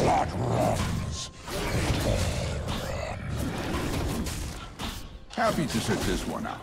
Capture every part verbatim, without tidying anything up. blood runs, they all run. Happy to sit this one out.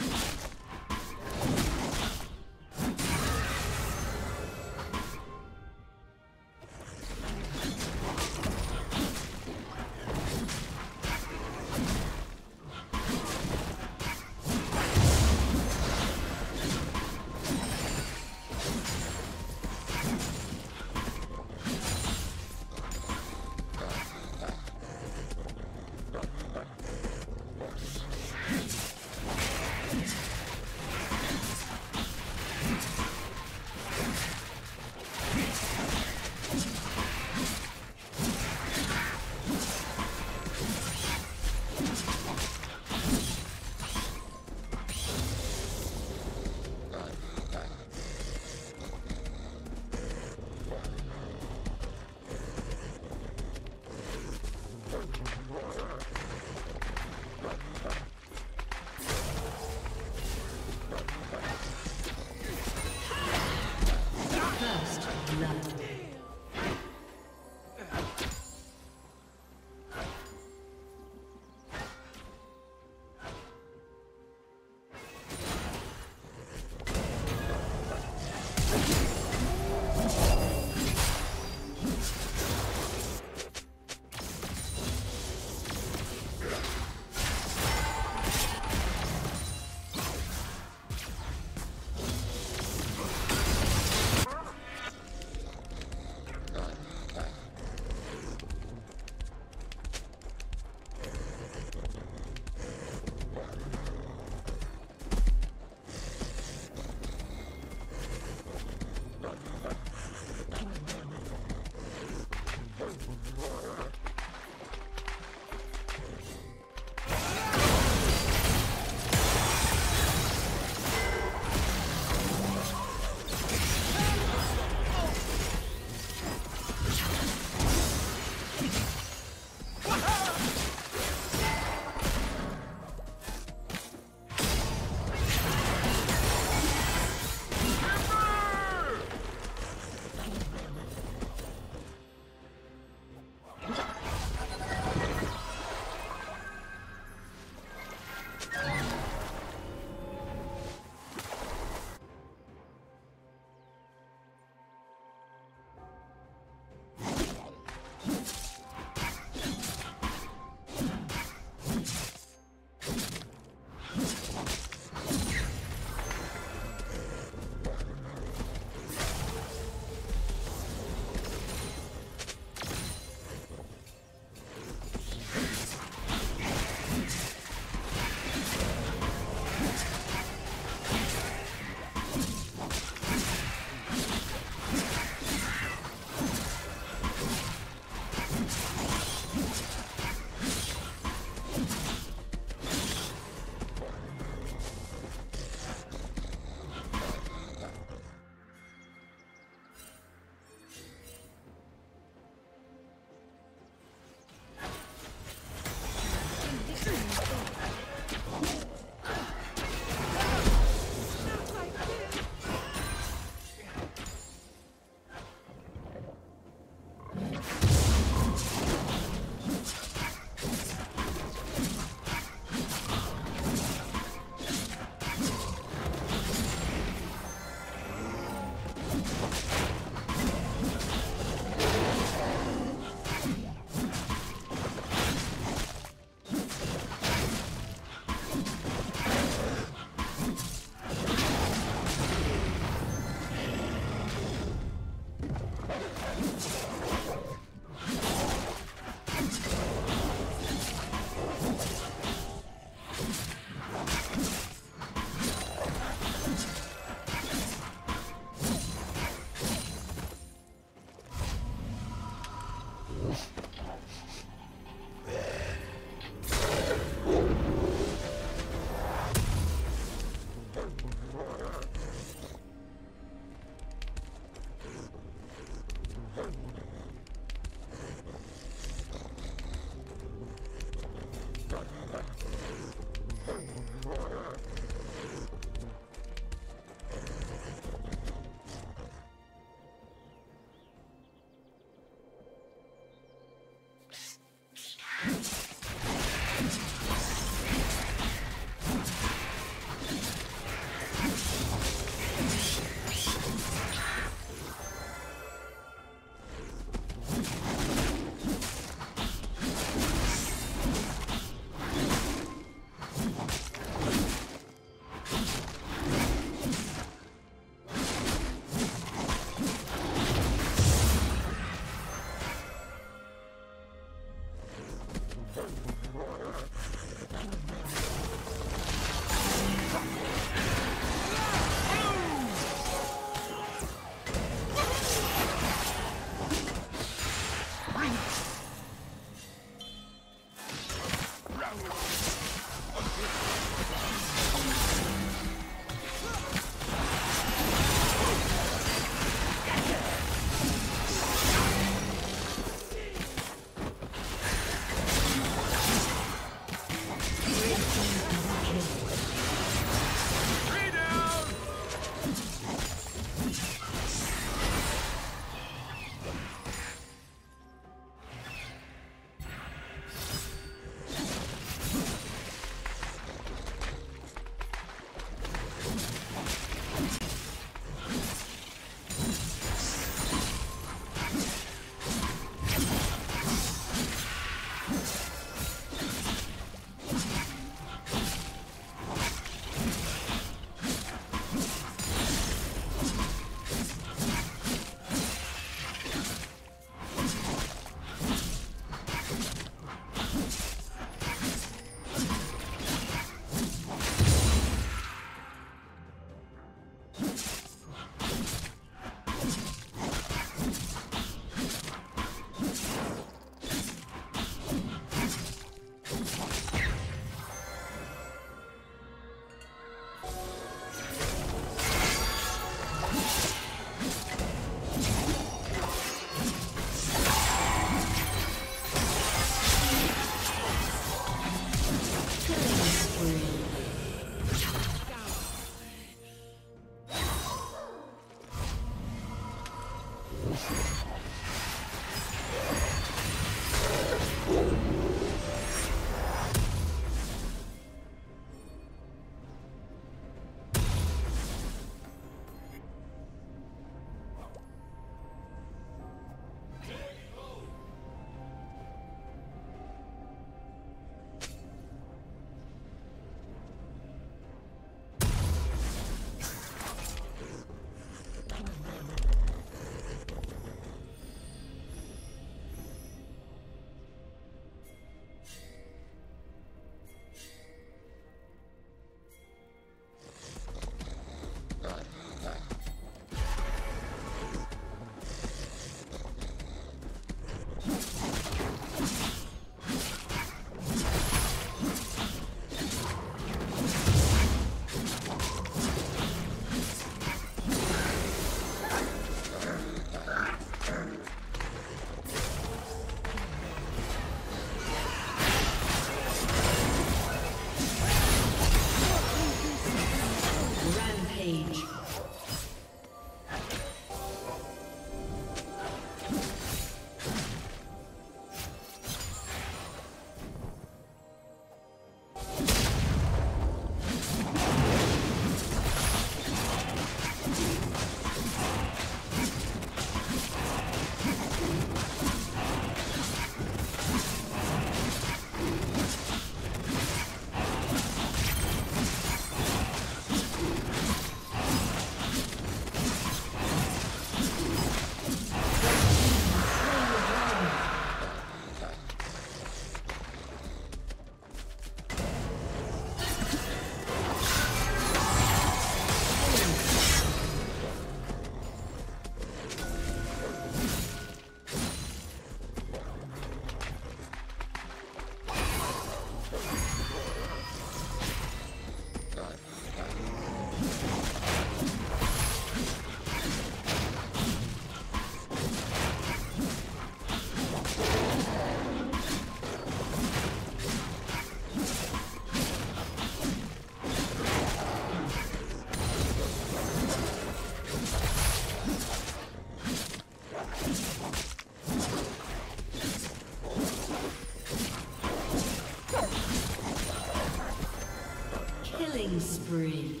Killing spree.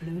Blue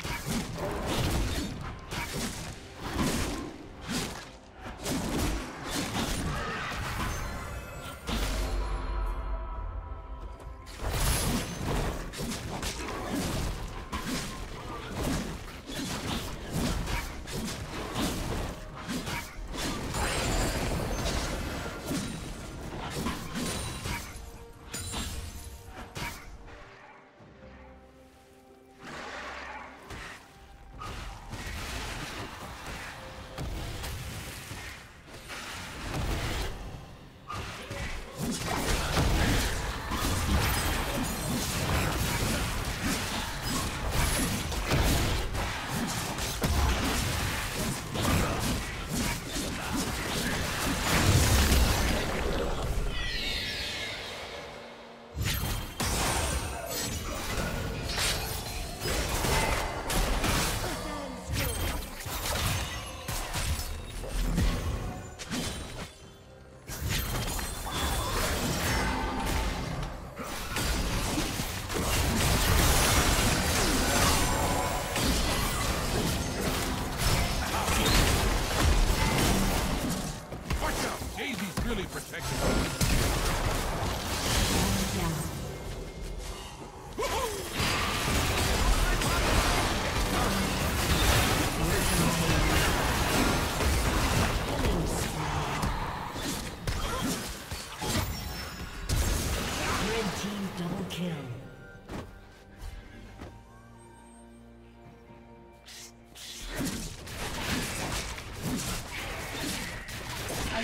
A